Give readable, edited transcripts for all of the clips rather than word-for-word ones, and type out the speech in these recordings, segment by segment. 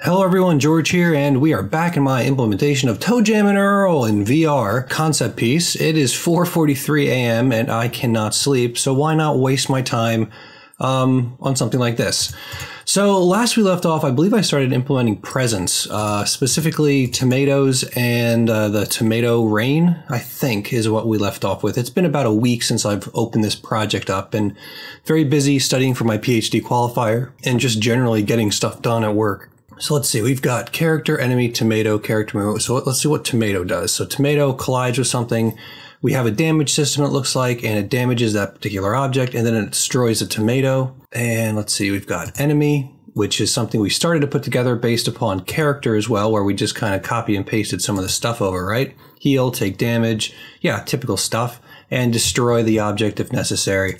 Hello everyone, George here, and we are back in my implementation of Toe Jam and Earl in VR concept piece. It is 4:43 a.m. and I cannot sleep, so why not waste my time on something like this? So last we left off, I believe I started implementing presents, specifically tomatoes and the tomato rain, I think, is what we left off with. It's been about a week since I've opened this project up, and very busy studying for my PhD qualifier and just generally getting stuff done at work. So let's see, we've got character, enemy, tomato, character, remote. So let's see what tomato does. So tomato collides with something. We have a damage system, it looks like, and it damages that particular object, and then it destroys a tomato. And let's see, we've got enemy, which is something we started to put together based upon character as well, where we just kind of copy and pasted some of the stuff over, right? Heal, take damage, yeah, typical stuff, and destroy the object if necessary.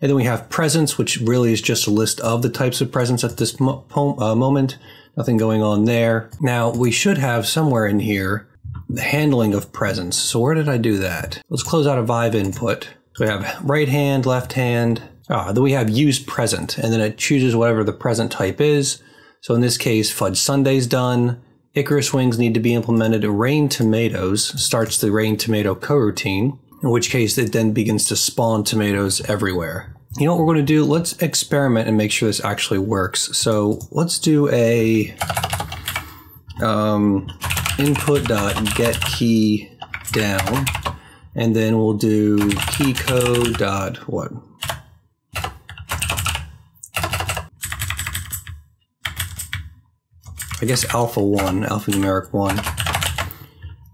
And then we have presents, which really is just a list of the types of presents at this moment. Nothing going on there. Now, we should have somewhere in here the handling of presents. So where did I do that? Let's close out a Vive input. So we have right hand, left hand. Then we have use present, and then it chooses whatever the present type is. So in this case, Fudge Sunday's done. Icarus Wings need to be implemented. Rain Tomatoes starts the Rain Tomato coroutine, in which case it then begins to spawn tomatoes everywhere. You know what we're going to do? Let's experiment and make sure this actually works. So let's do a input.get key down, and then we'll do keycode dot what? I guess alpha 1, alphanumeric 1.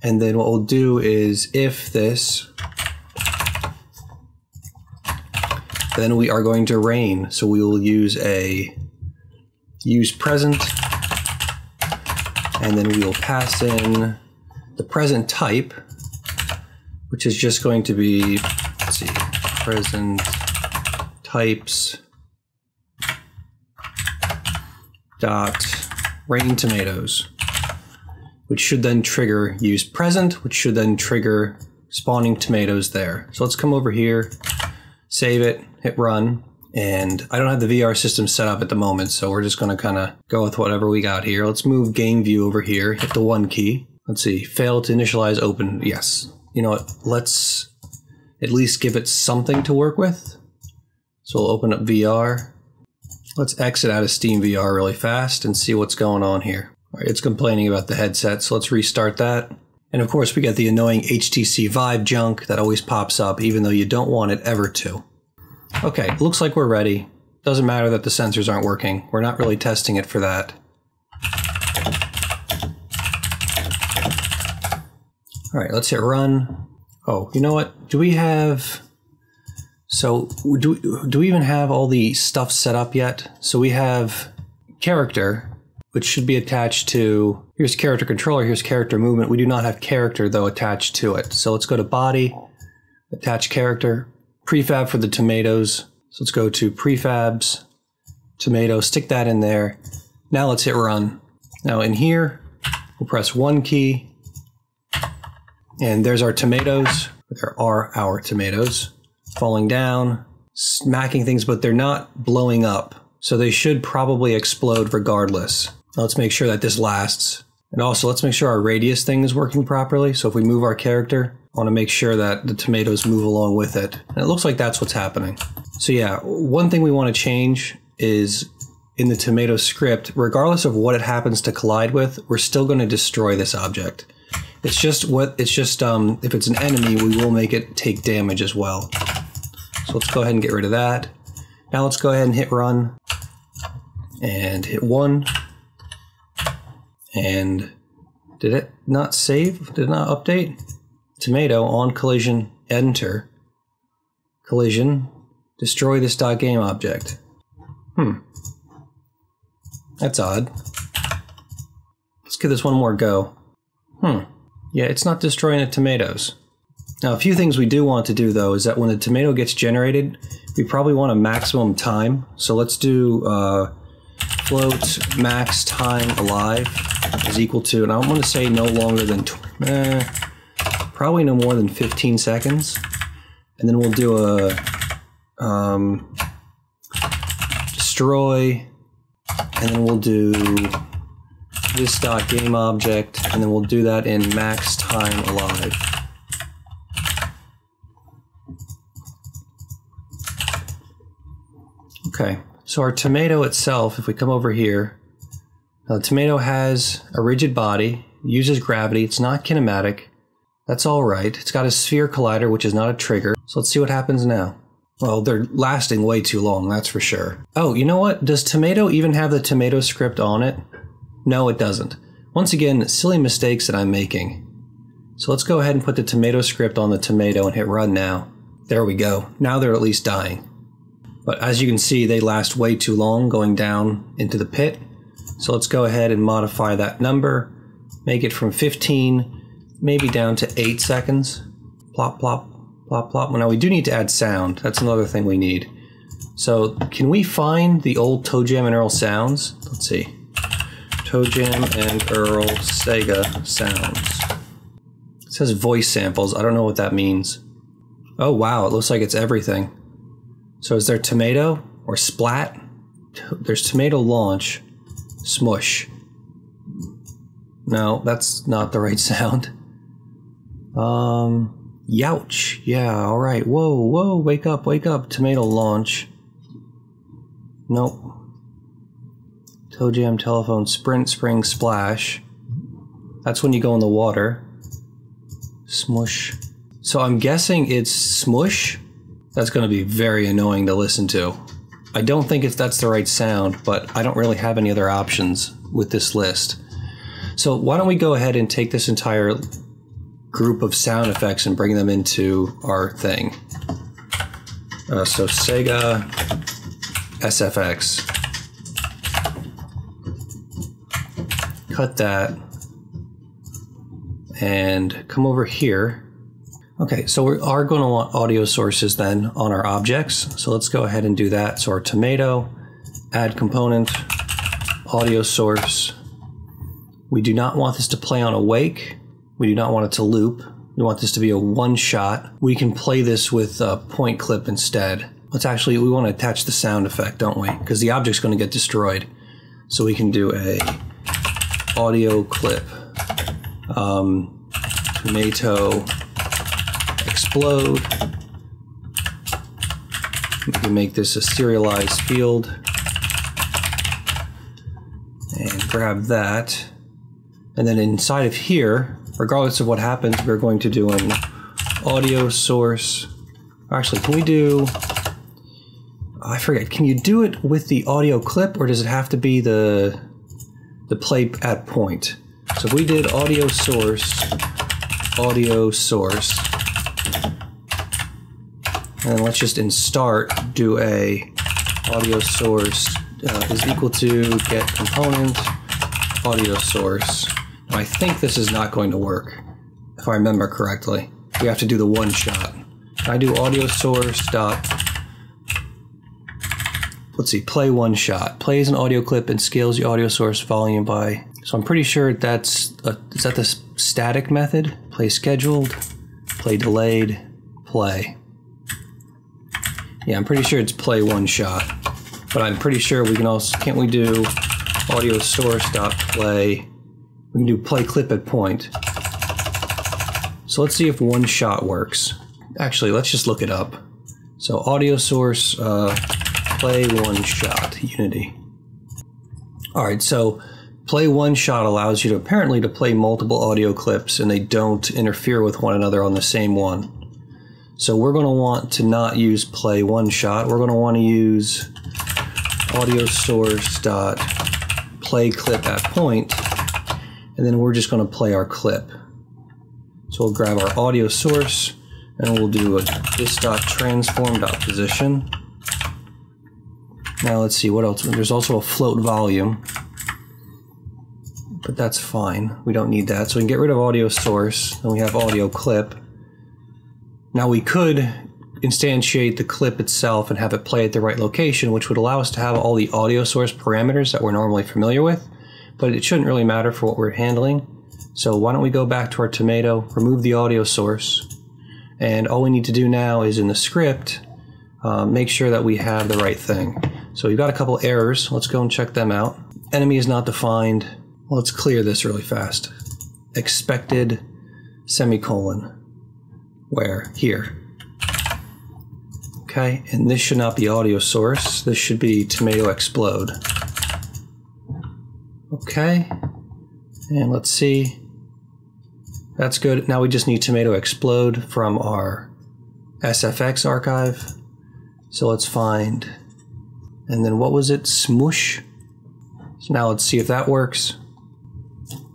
And then what we'll do is if this, then we are going to rain. So we will use a use present, and then we will pass in the present type, which is just going to be, let's see, present types dot rain tomatoes, which should then trigger use present, which should then trigger spawning tomatoes there. So let's come over here, save it, hit run. And I don't have the VR system set up at the moment, so we're just going to kind of go with whatever we got here. Let's move game view over here, hit the 1 key. Let's see, fail to initialize open, yes. You know what, let's at least give it something to work with. So we'll open up VR. Let's exit out of SteamVR really fast and see what's going on here. All right, it's complaining about the headset, so let's restart that. And of course, we got the annoying HTC Vive junk that always pops up, even though you don't want it ever to. Okay, looks like we're ready. Doesn't matter that the sensors aren't working. We're not really testing it for that. All right, let's hit run. Oh, you know what? Do we have... So, do we even have all the stuff set up yet? So we have character, which should be attached to... Here's character controller, here's character movement. We do not have character, though, attached to it. So let's go to body, attach character. Prefab for the tomatoes. So let's go to prefabs, tomato, stick that in there. Now let's hit run. Now in here, we'll press 1 key. And there's our tomatoes. There are our tomatoes falling down, smacking things, but they're not blowing up. So they should probably explode regardless. Now let's make sure that this lasts. And also let's make sure our radius thing is working properly. So if we move our character, I want to make sure that the tomatoes move along with it. And it looks like that's what's happening. So yeah, one thing we want to change is in the tomato script, regardless of what it happens to collide with, we're still going to destroy this object. It's just if it's an enemy, we will make it take damage as well. So let's go ahead and get rid of that. Now let's go ahead and hit run and hit 1. And did it not save? Did it not update? Tomato on collision, enter, collision, destroy this .game object. That's odd. Let's give this one more go. Yeah, it's not destroying the tomatoes. Now, a few things we do want to do, though, is that when the tomato gets generated, we probably want a maximum time. So let's do float max time alive is equal to, and I want to say no longer than probably no more than 15 seconds, and then we'll do a, destroy, and then we'll do this dot game object, and then we'll do that in max time alive. Okay, so our tomato itself, if we come over here, now the tomato has a rigid body, uses gravity, it's not kinematic, that's all right. It's got a sphere collider, which is not a trigger. So let's see what happens now. Well, they're lasting way too long, that's for sure. Oh, you know what? Does tomato even have the tomato script on it? No, it doesn't. Once again, silly mistakes that I'm making. So let's go ahead and put the tomato script on the tomato and hit run now. There we go. Now they're at least dying. But as you can see, they last way too long going down into the pit. So let's go ahead and modify that number. Make it from 15, maybe down to 8 seconds. Plop, plop. Plop, plop. Well, now we do need to add sound. That's another thing we need. So can we find the old Toe Jam and Earl sounds? Let's see. Toe Jam and Earl Sega sounds. It says voice samples. I don't know what that means. Oh wow, it looks like it's everything. So is there tomato or splat? There's tomato launch. Smush. No, that's not the right sound. Youch. Yeah, alright. Whoa, whoa, wake up, wake up. Tomato launch. Nope. Toe Jam, telephone, sprint, spring, splash. That's when you go in the water. Smush. So I'm guessing it's smush. That's going to be very annoying to listen to. I don't think that's the right sound, but I don't really have any other options with this list. So why don't we go ahead and take this entire group of sound effects and bring them into our thing. So Sega SFX. Cut that and come over here. Okay, so we are going to want audio sources then on our objects. So let's go ahead and do that. So our tomato, add component, audio source. We do not want this to play on awake. We do not want it to loop. We want this to be a one shot. We can play this with a point clip instead. Let's actually, we want to attach the sound effect, don't we? Because the object's going to get destroyed. So we can do a audio clip. Tomato explode. We can make this a serialized field. And grab that. And then inside of here, regardless of what happens, we're going to do an audio source. Actually, can we do, I forget, can you do it with the audio clip or does it have to be the play at point? So if we did audio source, and let's just in start do a audio source is equal to get component audio source. I think this is not going to work, if I remember correctly. We have to do the one shot. I do audio source dot, let's see, play one shot. Plays an audio clip and scales the audio source volume by, so I'm pretty sure that's, is that the static method? Play scheduled, play delayed, play. Yeah, I'm pretty sure it's play one shot, but I'm pretty sure we can also, can't we do audio source dot play? We can do play clip at point. So let's see if one shot works. Actually, let's just look it up. So audio source, play one shot, Unity. All right, so play one shot allows you to apparently to play multiple audio clips and they don't interfere with one another on the same one. So we're gonna want to not use play one shot. We're gonna wanna use audio source dot play clip at point. And then we're just going to play our clip. So we'll grab our audio source and we'll do a this.transform.position. Now let's see what else. There's also a float volume, but that's fine. We don't need that. So we can get rid of audio source and we have audio clip. Now we could instantiate the clip itself and have it play at the right location, which would allow us to have all the audio source parameters that we're normally familiar with. But it shouldn't really matter for what we're handling. So why don't we go back to our tomato, remove the audio source, and all we need to do now is in the script, make sure that we have the right thing. So we've got a couple errors. Let's go and check them out. Enemy is not defined. Let's clear this really fast. Expected semicolon. Where? Here. Okay, and this should not be audio source. This should be tomato explode. Okay, and let's see. That's good. Now we just need tomato explode from our SFX archive. So let's find, and then what was it? Smoosh. So now let's see if that works.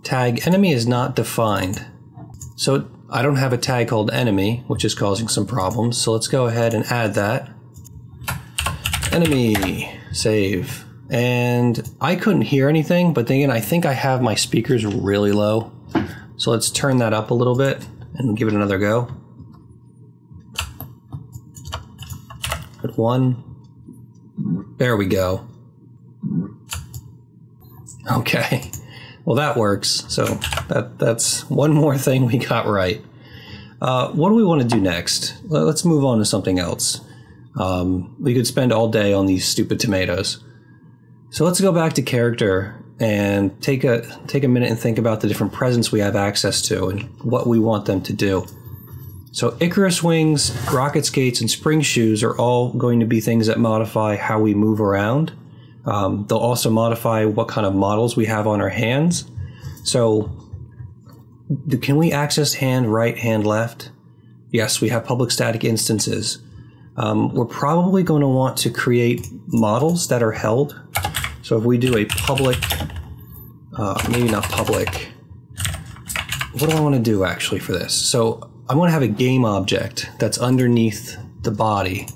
Tag enemy is not defined. So I don't have a tag called enemy, which is causing some problems. So let's go ahead and add that. Enemy, save. And I couldn't hear anything, but then again, I think I have my speakers really low. So let's turn that up a little bit and give it another go. Put one. There we go. Okay. Well, that works. So that's one more thing we got right. What do we want to do next? Let's move on to something else. We could spend all day on these stupid tomatoes. So let's go back to character and take a minute and think about the different presents we have access to and what we want them to do. So Icarus Wings, Rocket Skates, and Spring Shoes are all going to be things that modify how we move around. They'll also modify what kind of models we have on our hands. So can we access hand, right, hand, left? Yes, we have public static instances. We're probably going to want to create models that are held. So if we do a public, maybe not public, what do I want to do actually for this? So I'm going to have a game object that's underneath the body.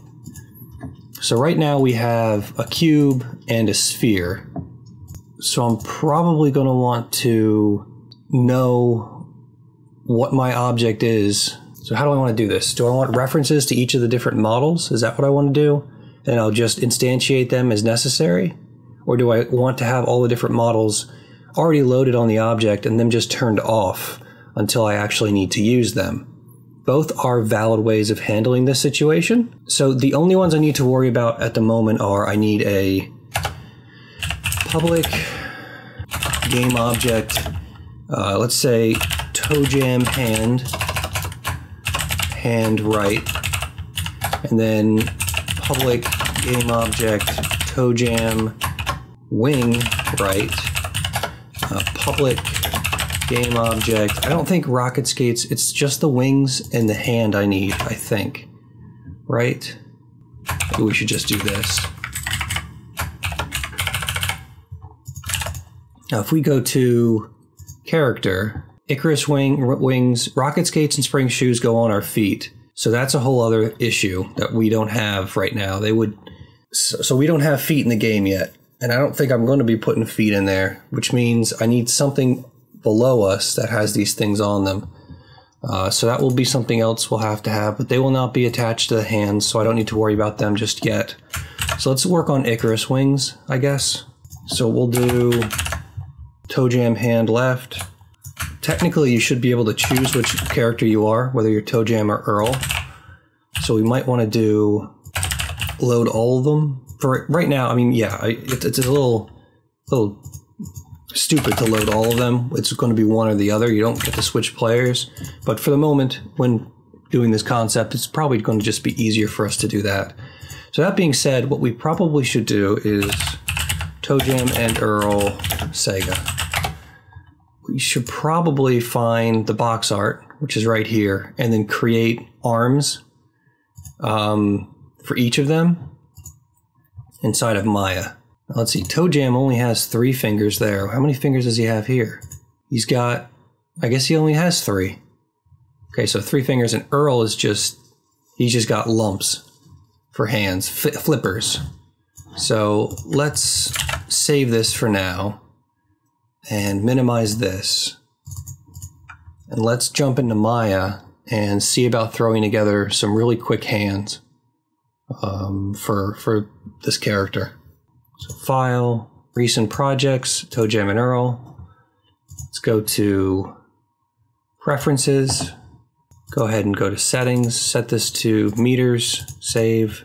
So right now we have a cube and a sphere. So I'm probably going to want to know what my object is. So how do I want to do this? Do I want references to each of the different models? Is that what I want to do? And I'll just instantiate them as necessary? Or do I want to have all the different models already loaded on the object and them just turned off until I actually need to use them? Both are valid ways of handling this situation. So the only ones I need to worry about at the moment are I need a public game object, let's say toe jam hand, hand right, and then public game object toe jam wing right, public game object. I don't think Rocket Skates, it's just the wings and the hand I need, I think. Right? Maybe we should just do this. Now if we go to character, Icarus Wings, Rocket Skates and Spring Shoes go on our feet. So that's a whole other issue that we don't have right now. They would, so we don't have feet in the game yet. And I don't think I'm going to be putting feet in there, which means I need something below us that has these things on them. So that will be something else we'll have to have, but they will not be attached to the hands, so I don't need to worry about them just yet. So let's work on Icarus Wings, I guess. So we'll do toe jam hand left. Technically, you should be able to choose which character you are, whether you're toe jam or Earl. So we might want to do load all of them. For right now, I mean, yeah, it's a little stupid to load all of them. It's going to be one or the other. You don't get to switch players. But for the moment, when doing this concept, it's probably going to just be easier for us to do that. So that being said, what we probably should do is toe jam and Earl Sega. We should probably find the box art, which is right here, and then create arms for each of them inside of Maya. Let's see, toe jam only has 3 fingers there. How many fingers does he have here? He's got, I guess he only has 3. Okay, so 3 fingers, and Earl is just, he's just got lumps for hands, flippers. So let's save this for now and minimize this. And let's jump into Maya and see about throwing together some really quick hands for this character. So file, recent projects, toe jam and Earl. Let's go to preferences. Go ahead and go to settings, set this to meters, save.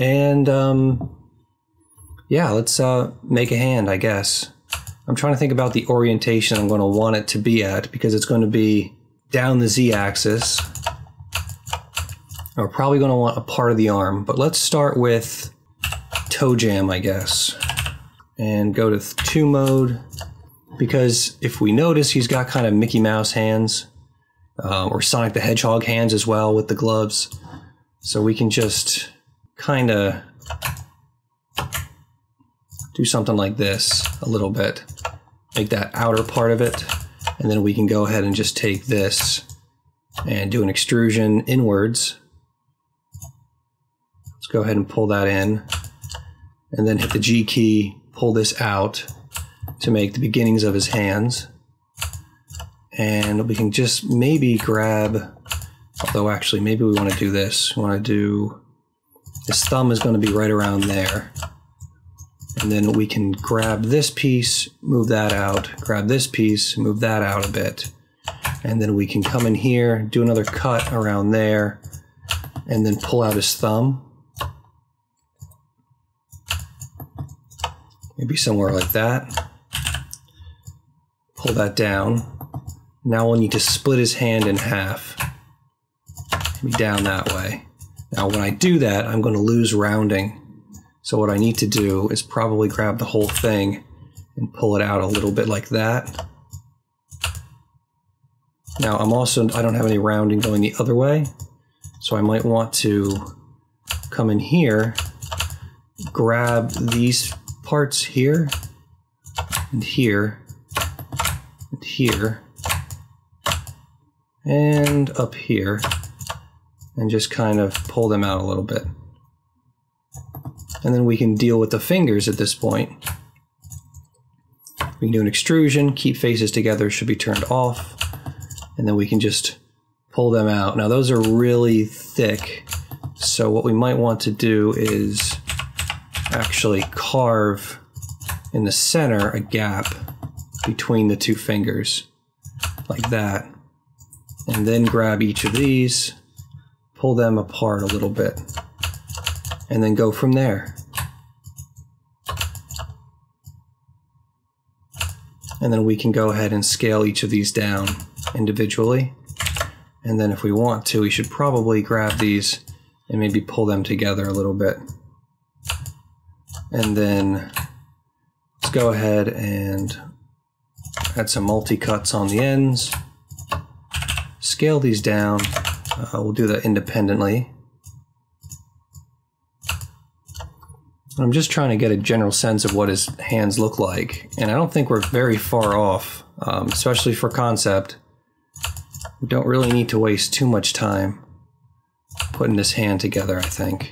And yeah, let's make a hand, I guess. I'm trying to think about the orientation I'm going to want it to be at, because it's going to be down the z-axis. We're probably going to want a part of the arm, but let's start with toe jam, I guess, and go to 2 mode, because if we notice, he's got kind of Mickey Mouse hands, or Sonic the Hedgehog hands as well with the gloves. So we can just kind of do something like this a little bit, make that outer part of it, and then we can go ahead and just take this and do an extrusion inwards. Let's go ahead and pull that in, and then hit the G key, pull this out to make the beginnings of his hands. And we can just maybe grab, although actually maybe we want to do this. We want to do, his thumb is going to be right around there. And then we can grab this piece, move that out, grab this piece, move that out a bit. And then we can come in here, do another cut around there, and then pull out his thumb. Maybe somewhere like that. Pull that down. Now we'll need to split his hand in half. Maybe down that way. Now when I do that, I'm going to lose rounding. So what I need to do is probably grab the whole thing and pull it out a little bit like that. Now I'm also, I don't have any rounding going the other way, so I might want to come in here, grab these parts here, and here, and here, and up here, and just kind of pull them out a little bit. And then we can deal with the fingers at this point. We can do an extrusion, keep faces together, should be turned off. And then we can just pull them out. Now those are really thick, so what we might want to do is actually carve in the center a gap between the two fingers, like that. And then grab each of these, pull them apart a little bit, and then go from there. And then we can go ahead and scale each of these down individually, and then if we want to, we should probably grab these and maybe pull them together a little bit. And then let's go ahead and add some multi-cuts on the ends, scale these down. We'll do that independently. I'm just trying to get a general sense of what his hands look like, and I don't think we're very far off, especially for concept. We don't really need to waste too much time putting this hand together, I think.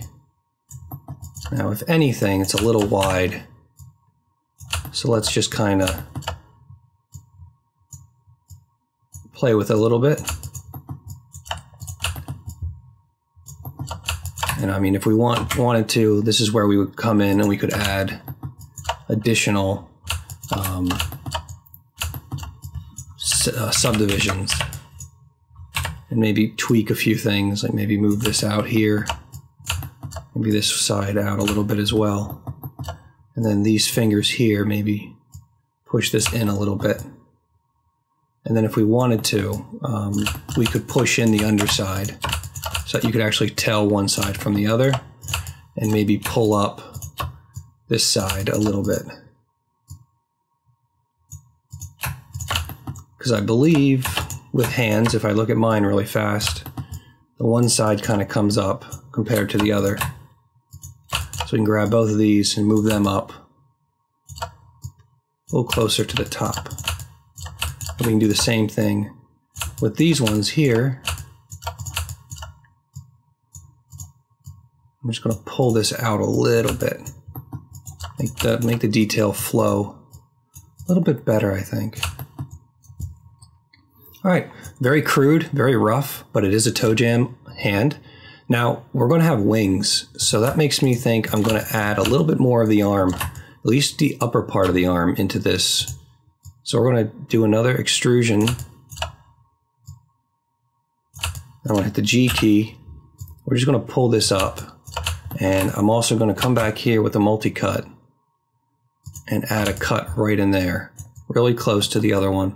Now, if anything, it's a little wide, so let's just kind of play with it a little bit. And I mean, if we wanted to, this is where we would come in and we could add additional subdivisions and maybe tweak a few things, like maybe move this out here, maybe this side out a little bit as well. And then these fingers here, maybe push this in a little bit. And then if we wanted to, we could push in the underside, so that you could actually tell one side from the other, and maybe pull up this side a little bit. Because I believe with hands, if I look at mine really fast, the one side kind of comes up compared to the other. So we can grab both of these and move them up a little closer to the top. And we can do the same thing with these ones here. I'm just going to pull this out a little bit, make the detail flow a little bit better, I think. All right, very crude, very rough, but it is a toe jam hand. Now we're going to have wings, so that makes me think I'm going to add a little bit more of the arm, at least the upper part of the arm, into this. So we're going to do another extrusion. I'm going to hit the G key. We're just going to pull this up. And I'm also going to come back here with a multi-cut and add a cut right in there, really close to the other one.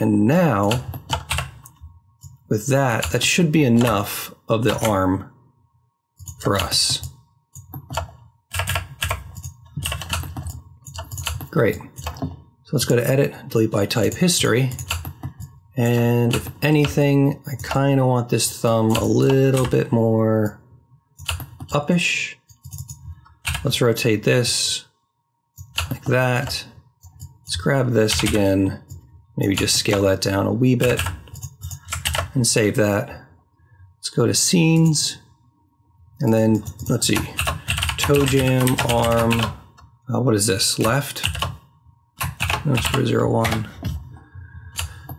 And now, with that, that should be enough of the arm for us. Great. So let's go to Edit, Delete by Type, History. And if anything, I kind of want this thumb a little bit more uppish. Let's rotate this like that. Let's grab this again. Maybe just scale that down a wee bit and save that. Let's go to Scenes. And then, let's see, Toe Jam, Arm, what is this? Left? No, it's 001.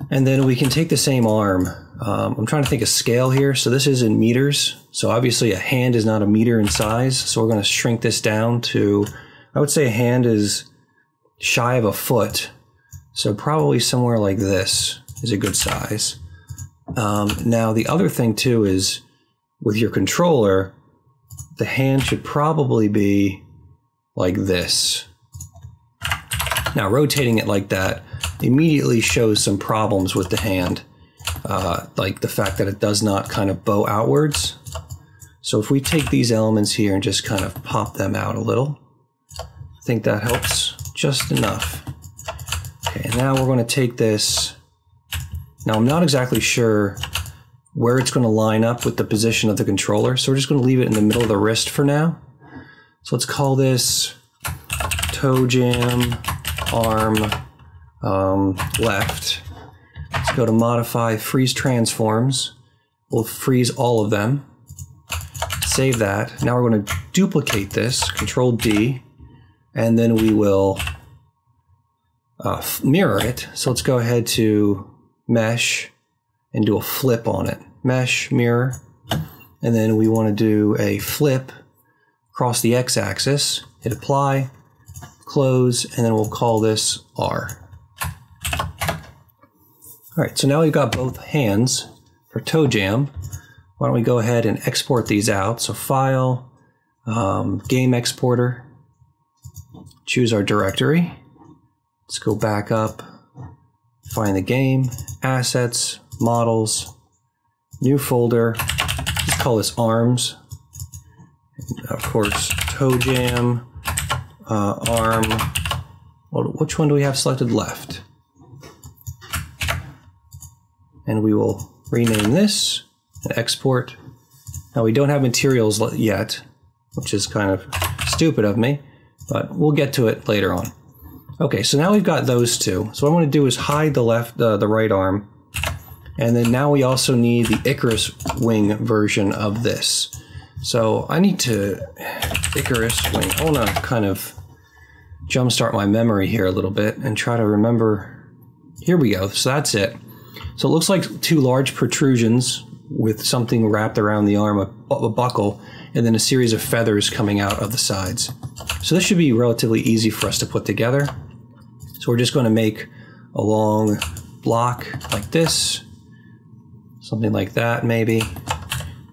And then we can take the same arm. I'm trying to think of scale here. So this is in meters. So obviously a hand is not a meter in size. So we're going to shrink this down to, I would say a hand is shy of a foot. So probably somewhere like this is a good size. Now the other thing too is with your controller, the hand should probably be like this. Now rotating it like that immediately shows some problems with the hand, like the fact that it does not kind of bow outwards. So if we take these elements here and just kind of pop them out a little, I think that helps just enough. Okay, and now we're going to take this. Now I'm not exactly sure where it's going to line up with the position of the controller, so we're just going to leave it in the middle of the wrist for now. So let's call this Toe Jam, Arm, Left. Let's go to Modify, Freeze Transforms. We'll freeze all of them. Save that. Now we're going to duplicate this, Control D, and then we will mirror it. So let's go ahead to Mesh and do a flip on it. Mesh, Mirror, and then we want to do a flip across the X-axis. Hit Apply, Close, and then we'll call this R. All right, so now we've got both hands for Toe Jam. Why don't we go ahead and export these out. So File, Game Exporter, choose our directory. Let's go back up, find the game, Assets, Models, new folder. Let's call this Arms. And of course, Toe Jam, Arm. Which one do we have selected? Left. And we will rename this and export. Now we don't have materials yet, which is kind of stupid of me, but we'll get to it later on. Okay, so now we've got those two. So what I'm going to do is hide the left, the right arm, and then now we also need the Icarus Wing version of this. So I need to Icarus Wing. I want to kind of jumpstart my memory here a little bit and try to remember. Here we go. So that's it. So it looks like two large protrusions with something wrapped around the arm, a buckle, and then a series of feathers coming out of the sides. So this should be relatively easy for us to put together. So we're just going to make a long block like this, something like that maybe.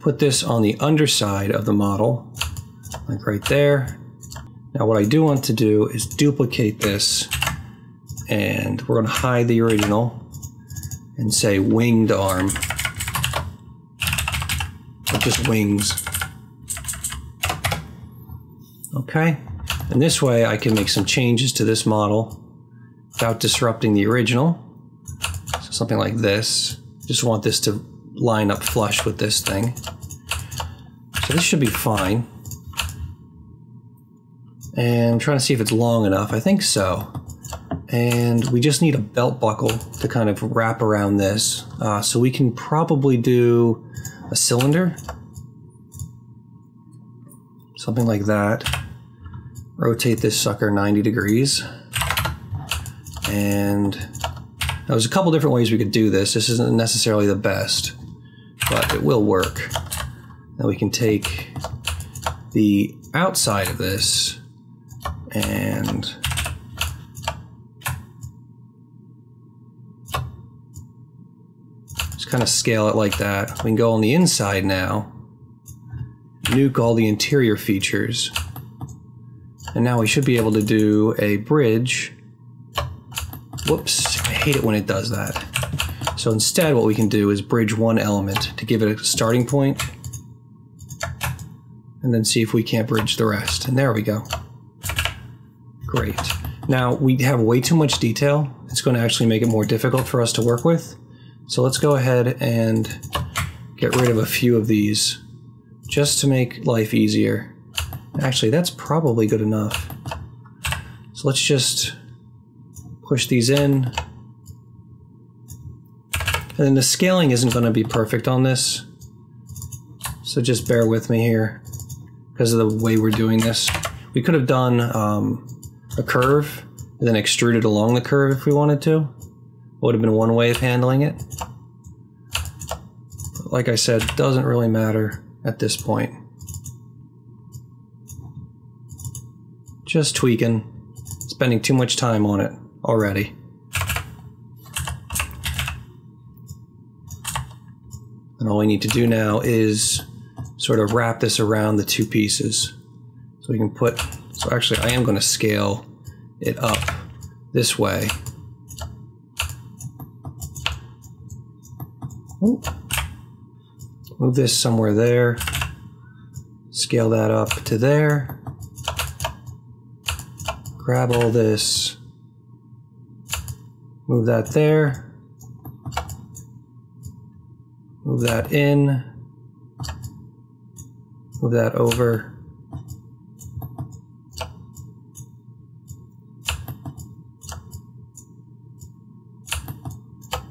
Put this on the underside of the model, like right there. Now what I do want to do is duplicate this, and we're going to hide the original and say winged arm, or just wings. Okay, and this way I can make some changes to this model without disrupting the original. So something like this. Just want this to line up flush with this thing. So this should be fine. And I'm trying to see if it's long enough. I think so. And we just need a belt buckle to kind of wrap around this. So we can probably do a cylinder. Something like that. Rotate this sucker 90 degrees. And there's a couple different ways we could do this. This isn't necessarily the best, but it will work. Now we can take the outside of this and kind of scale it like that. We can go on the inside now nuke all the interior features. And now we should be able to do a bridge. Whoops, I hate it when it does that. So instead what we can do is bridge one element to give it a starting point, and then see if we can't bridge the rest. And there we go. Great. Now we have way too much detail. It's going to actually make it more difficult for us to work with. So let's go ahead and get rid of a few of these just to make life easier. Actually, that's probably good enough. So let's just push these in. And then the scaling isn't going to be perfect on this. So just bear with me here because of the way we're doing this. We could have done a curve and then extruded along the curve if we wanted to. Would have been one way of handling it. But like I said, doesn't really matter at this point. Just tweaking, spending too much time on it already. And all we need to do now is sort of wrap this around the two pieces. So we can put, so actually I am going to scale it up this way. Move this somewhere there, scale that up to there, grab all this, move that there, move that in, move that over,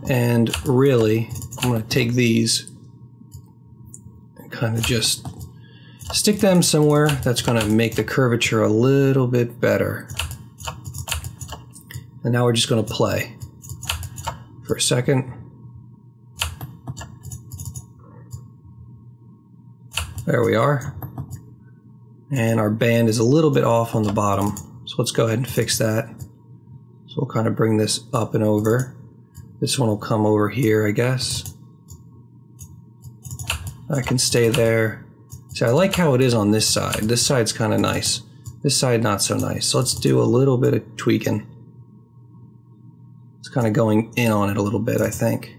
and really I'm going to take these and kind of just stick them somewhere that's going to make the curvature a little bit better. And now we're just going to play for a second. There we are. And our band is a little bit off on the bottom. So let's go ahead and fix that. So we'll kind of bring this up and over. This one will come over here, I guess. I can stay there. See, I like how it is on this side. This side's kind of nice. This side, not so nice. So let's do a little bit of tweaking. It's kind of going in on it a little bit, I think.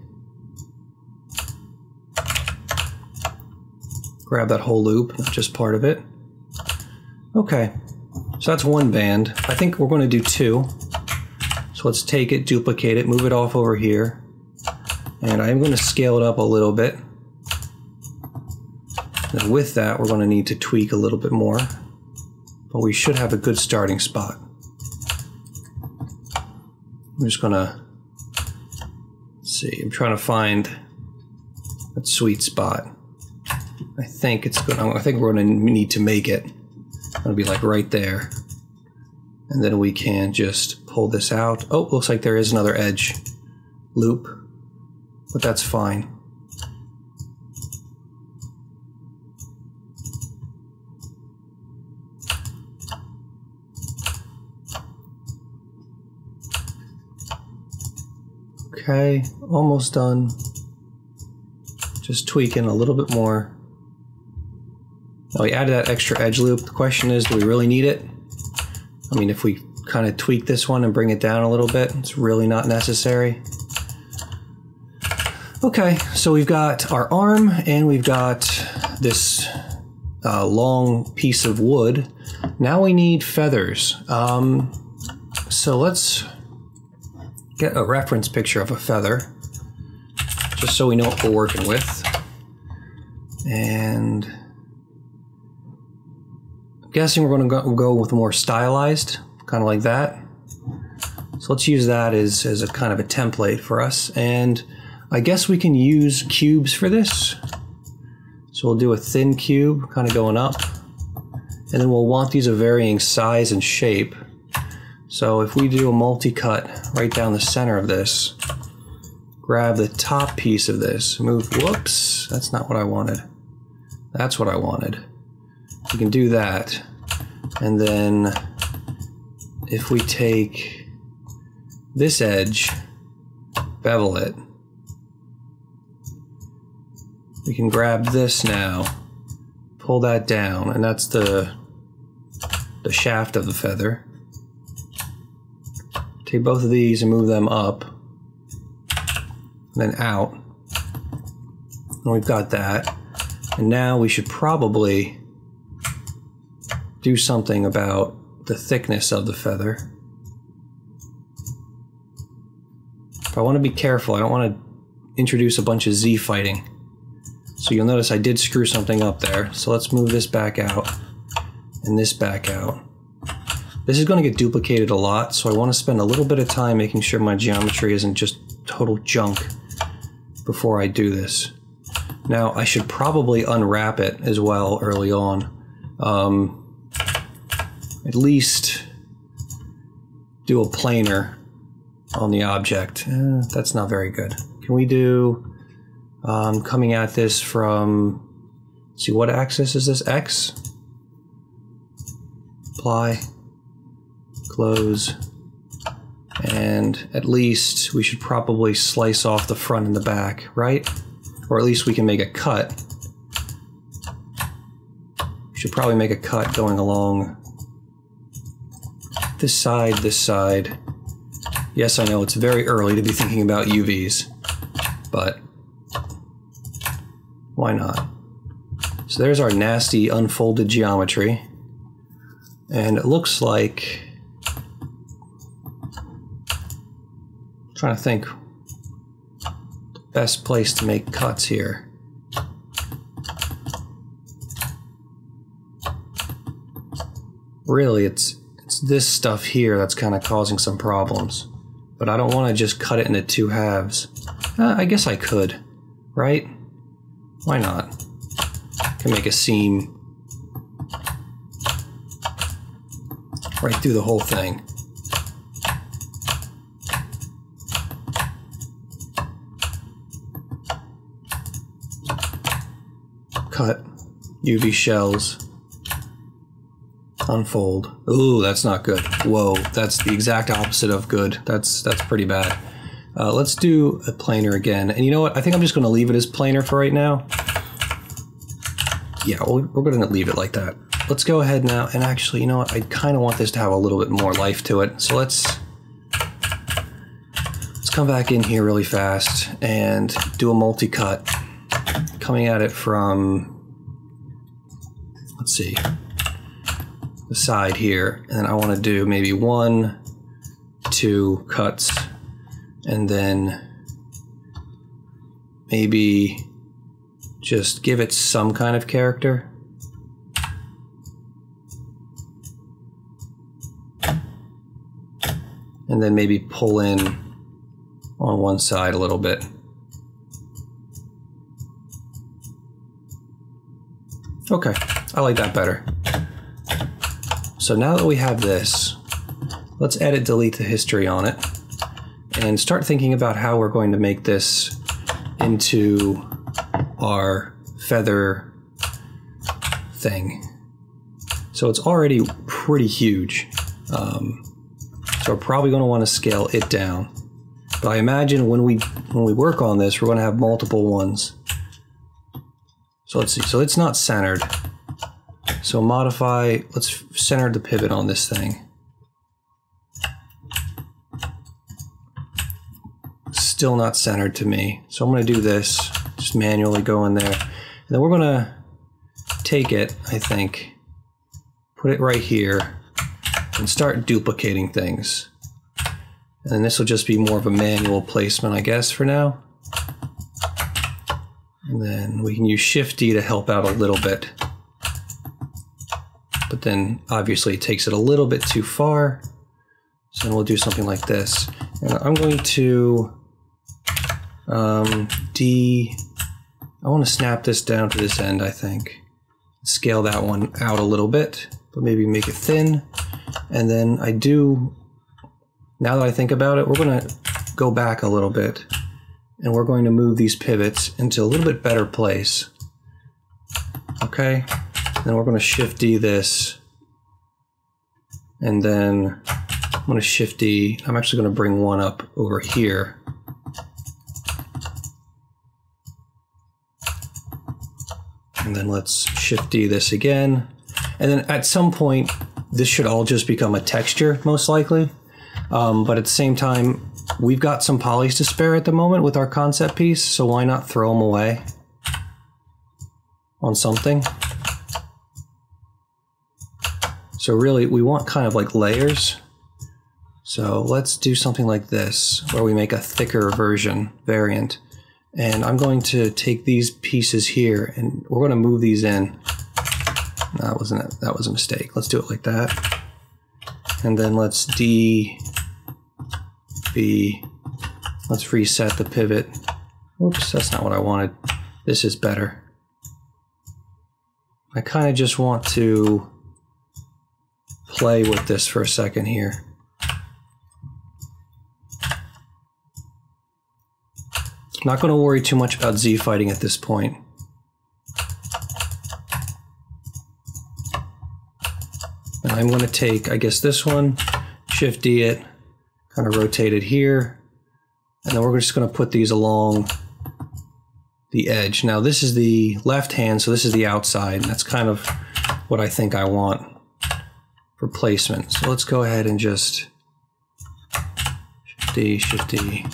Grab that whole loop, not just part of it. Okay, so that's one band. I think we're going to do two. So let's take it, duplicate it, move it off over here. And I'm going to scale it up a little bit. And with that, we're going to need to tweak a little bit more, but we should have a good starting spot. I'm just going to see, I'm trying to find that sweet spot. I think it's good. I think we're going to need to make it. I'm going to be like right there. And then we can just pull this out. Oh, looks like there is another edge loop, but that's fine. Okay, almost done. Just tweaking a little bit more. Now we added that extra edge loop. The question is, do we really need it? I mean, if we kind of tweak this one and bring it down a little bit, it's really not necessary. Okay, so we've got our arm and we've got this long piece of wood. Now we need feathers. So let's get a reference picture of a feather, just so we know what we're working with. And I'm guessing we're going to go with more stylized, kind of like that. So let's use that as a kind of a template for us. And I guess we can use cubes for this. So we'll do a thin cube, kind of going up. And then we'll want these of varying size and shape. So if we do a multi-cut right down the center of this, grab the top piece of this, move, whoops, that's not what I wanted. That's what I wanted. You can do that. And then if we take this edge, bevel it, we can grab this now, pull that down, and that's the shaft of the feather. Take both of these and move them up, and then out. And we've got that. And now we should probably do something about the thickness of the feather. But I want to be careful. I don't want to introduce a bunch of Z fighting. So you'll notice I did screw something up there. So let's move this back out and this back out. This is going to get duplicated a lot, so I want to spend a little bit of time making sure my geometry isn't just total junk before I do this. Now, I should probably unwrap it as well early on. At least do a planar on the object. That's not very good. Can we do coming at this from, see, what axis is this? X? Apply, close, and at least we should probably slice off the front and the back, right? Or at least we can make a cut. We should probably make a cut going along this side, this side. Yes, I know it's very early to be thinking about UVs, but why not? So there's our nasty unfolded geometry. And it looks like, I'm trying to think, best place to make cuts here. Really, it's this stuff here that's kind of causing some problems. But I don't want to just cut it into two halves. I guess I could, right? Why not? I can make a seam right through the whole thing. Cut, UV shells, unfold. Ooh, that's not good. Whoa, that's the exact opposite of good. That's pretty bad. Let's do a planar again. And you know what? I think I'm just going to leave it as planar for right now. Yeah, we're going to leave it like that. Let's go ahead now. And actually, you know what? I kind of want this to have a little bit more life to it. So let's come back in here really fast and do a multi-cut. Coming at it from, let's see, the side here, and then I want to do maybe 1, 2 cuts, and then maybe just give it some kind of character. And then maybe pull in on one side a little bit. Okay, I like that better. So now that we have this, let's edit, delete the history on it, and start thinking about how we're going to make this into our feather thing. So it's already pretty huge. So we're probably going to want to scale it down. But I imagine when we work on this, we're going to have multiple ones. So let's see, so it's not centered. So modify, let's center the pivot on this thing. Still not centered to me. So I'm gonna do this, just manually go in there. And then we're gonna take it, I think, put it right here and start duplicating things. And then this will just be more of a manual placement, I guess, for now. And then we can use Shift D to help out a little bit. But then obviously it takes it a little bit too far. So then we'll do something like this. And I'm going to I want to snap this down to this end, I think. Scale that one out a little bit, but maybe make it thin. And then I do, now that I think about it, we're gonna go back a little bit. And we're going to move these pivots into a little bit better place. Okay, then we're going to Shift D this, and then I'm going to Shift D. I'm actually going to bring one up over here. And then let's Shift D this again. And then at some point, this should all just become a texture, most likely. But at the same time, we've got some polys to spare at the moment with our concept piece, so why not throw them away on something? So really, we want kind of like layers. So let's do something like this, where we make a thicker version, variant. And I'm going to take these pieces here, and we're going to move these in. That was a mistake. Let's do it like that. And then let's let's reset the pivot. Oops, that's not what I wanted. This is better. I kind of just want to play with this for a second here. Not going to worry too much about Z fighting at this point. And I'm going to take, I guess, this one, Shift D it, kind of rotate it here, and then we're just going to put these along the edge. Now this is the left hand, so this is the outside, and that's kind of what I think I want for placement. So let's go ahead and just Shift D, Shift D.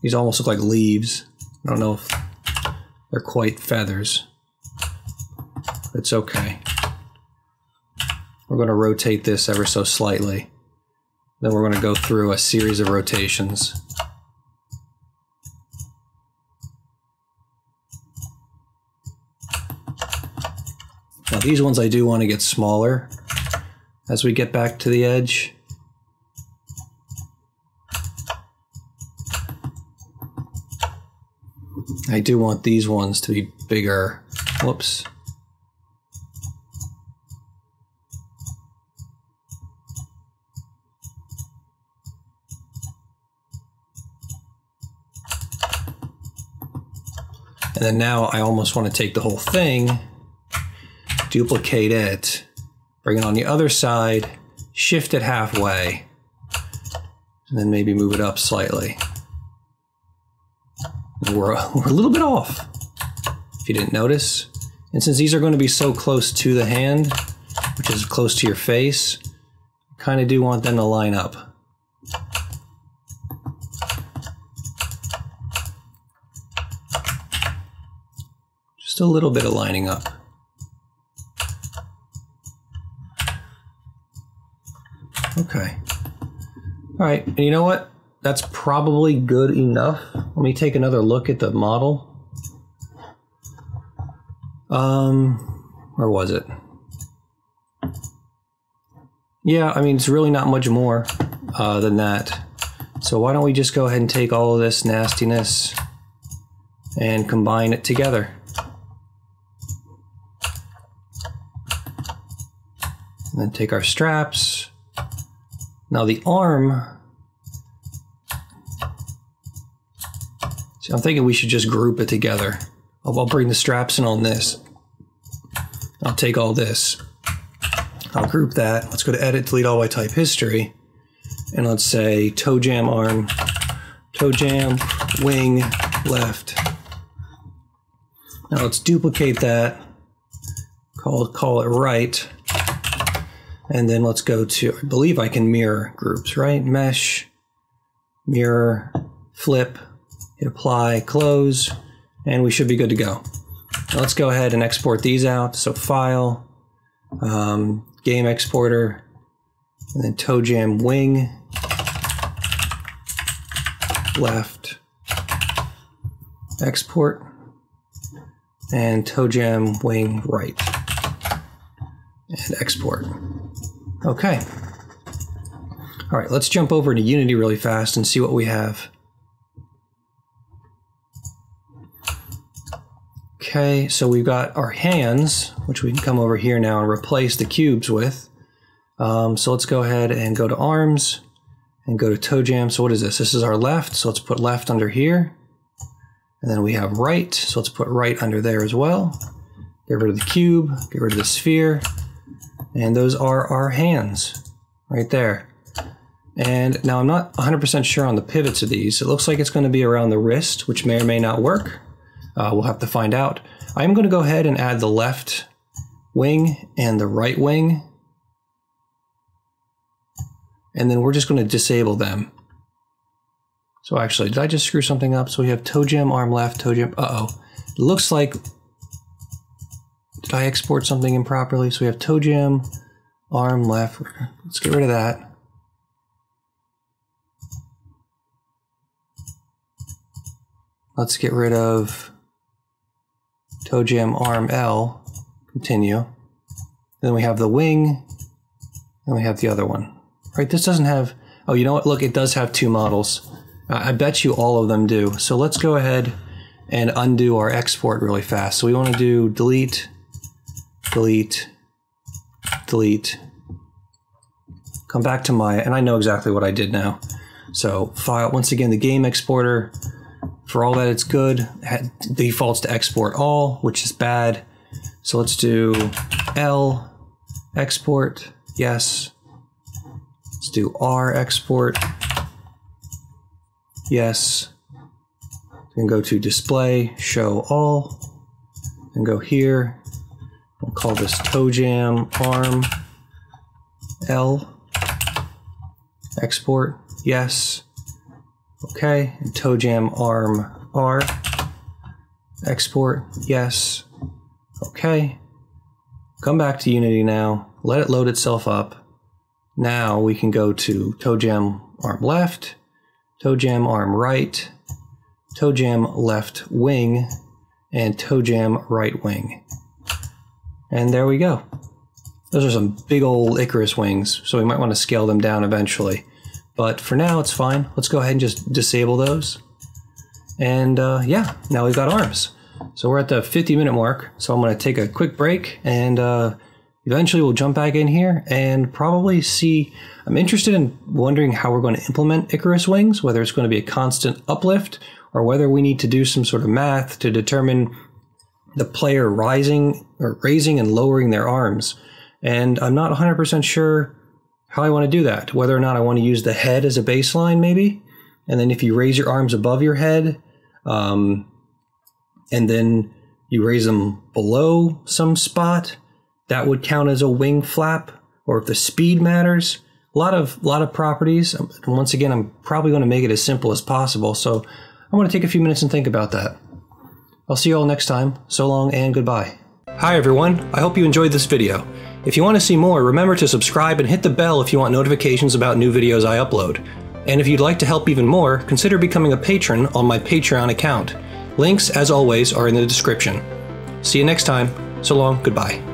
These almost look like leaves. I don't know if they're quite feathers. It's okay. We're going to rotate this ever so slightly. Then we're going to go through a series of rotations. Now these ones I do want to get smaller as we get back to the edge. I do want these ones to be bigger. Whoops. And then now I almost want to take the whole thing, duplicate it, bring it on the other side, shift it halfway, and then maybe move it up slightly. We're a little bit off, if you didn't notice. And since these are going to be so close to the hand, which is close to your face, I kind of do want them to line up. Just a little bit of lining up. Okay. All right, and you know what? That's probably good enough. Let me take another look at the model. Where was it? Yeah, I mean, it's really not much more than that. So why don't we just go ahead and take all of this nastiness and combine it together. And then take our straps. Now the arm, I'm thinking we should just group it together. I'll bring the straps in on this. I'll take all this. I'll group that. Let's go to edit, delete all by type history. And let's say toe jam arm, toe jam wing left. Now let's duplicate that. Call it right. And then let's go to, I believe I can mirror groups, right? Mesh, mirror, flip. Hit apply, close, and we should be good to go. Now let's go ahead and export these out. So file, game exporter, and then toe jam wing, left, export, and toe jam wing right, and export. Okay. All right, let's jump over to Unity really fast and see what we have. Okay, so we've got our hands, which we can come over here now and replace the cubes with. So let's go ahead and go to arms and go to toe jam. So what is this? This is our left, so let's put left under here. And then we have right, so let's put right under there as well. Get rid of the cube, get rid of the sphere. And those are our hands right there. And now I'm not 100% sure on the pivots of these. It looks like it's going to be around the wrist, which may or may not work. We'll have to find out. I'm going to go ahead and add the left wing and the right wing. And then we're just going to disable them. So actually, did I just screw something up? So we have toe jam, arm left, toe jam. Uh-oh. It looks like, did I export something improperly? So we have toe jam, arm left. Let's get rid of that. Let's get rid of toe jam, arm L, continue. Then we have the wing, and we have the other one. Right, this doesn't have, oh, you know what? Look, it does have two models. I bet you all of them do. So let's go ahead and undo our export really fast. So we want to do delete, delete, delete. Come back to my, and I know exactly what I did now. So file, once again, the game exporter, for all that it's good, it defaults to export all, which is bad. So let's do L, export, yes. Let's do R, export, yes. Then go to display, show all, and go here. We'll call this toe jam, arm, L, export, yes. Okay, and toe jam, arm, R, export, yes. Okay, come back to Unity now, let it load itself up. Now we can go to toe jam, arm left, toe jam, arm right, toe jam, left wing, and toe jam, right wing. And there we go. Those are some big old Icarus wings, so we might want to scale them down eventually. But for now, it's fine. Let's go ahead and just disable those. And yeah, now we've got arms. So we're at the 50-minute mark, so I'm going to take a quick break and eventually we'll jump back in here and probably see, I'm interested in wondering how we're going to implement Icarus Wings, whether it's going to be a constant uplift or whether we need to do some sort of math to determine the player rising or raising and lowering their arms. And I'm not 100% sure how I want to do that, whether or not I want to use the head as a baseline maybe. And then if you raise your arms above your head and then you raise them below some spot, that would count as a wing flap, or if the speed matters. A lot of properties. And once again, I'm probably going to make it as simple as possible. So I'm going to take a few minutes and think about that. I'll see you all next time. So long and goodbye. Hi everyone. I hope you enjoyed this video. If you want to see more, remember to subscribe and hit the bell if you want notifications about new videos I upload. And if you'd like to help even more, consider becoming a patron on my Patreon account. Links, as always, are in the description. See you next time. So long. Goodbye.